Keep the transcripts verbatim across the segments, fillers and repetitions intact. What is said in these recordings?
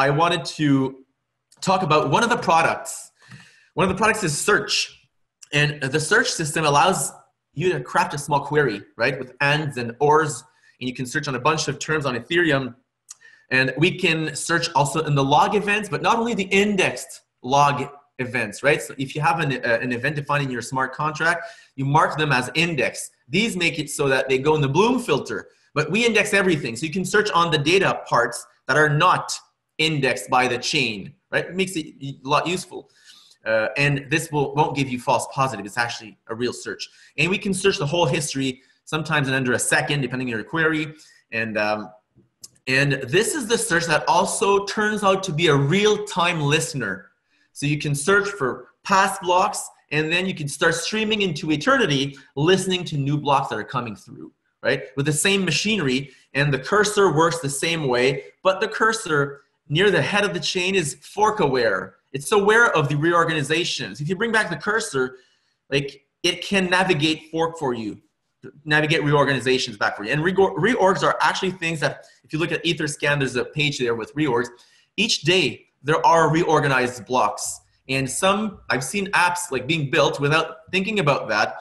I wanted to talk about one of the products. One of the products is search. And the search system allows you to craft a small query, right, with ands and ors, and you can search on a bunch of terms on Ethereum. And we can search also in the log events, but not only the indexed log events, right? So if you have an, uh, an event defined in your smart contract, you mark them as index. These make it so that they go in the Bloom filter, but we index everything. So you can search on the data parts that are not indexed by the chain, right? It makes it a lot useful. Uh, and this will, won't give you false positive. It's actually a real search. And we can search the whole history, sometimes in under a second, depending on your query. And, um, and this is the search that also turns out to be a real-time listener. So you can search for past blocks, and then you can start streaming into eternity, listening to new blocks that are coming through, right? With the same machinery, and the cursor works the same way, but the cursor near the head of the chain is fork aware. It's aware of the reorganizations. If you bring back the cursor, like it can navigate fork for you, navigate reorganizations back for you. And reorgs are actually things that, if you look at EtherScan, there's a page there with reorgs. Each day, there are reorganized blocks. And some, I've seen apps like being built without thinking about that.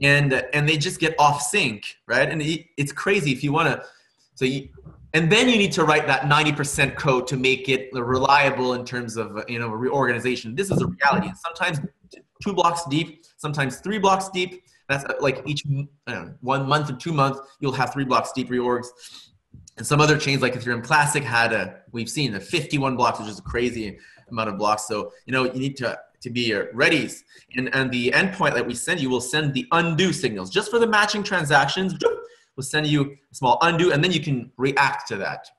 And, and they just get off sync, right? And it, it's crazy if you want to, so you, and then you need to write that ninety percent code to make it reliable in terms of, you know, reorganization. This is a reality. Sometimes two blocks deep, sometimes three blocks deep. That's like each, I don't know, one month or two months, you'll have three blocks deep reorgs. And some other chains like Ethereum Classic had a, we've seen a fifty-one blocks, which is a crazy amount of blocks. So, you know, you need to, to be ready. And, and the endpoint that we send you will send the undo signals just for the matching transactions. We'll send you a small undo, and then you can react to that.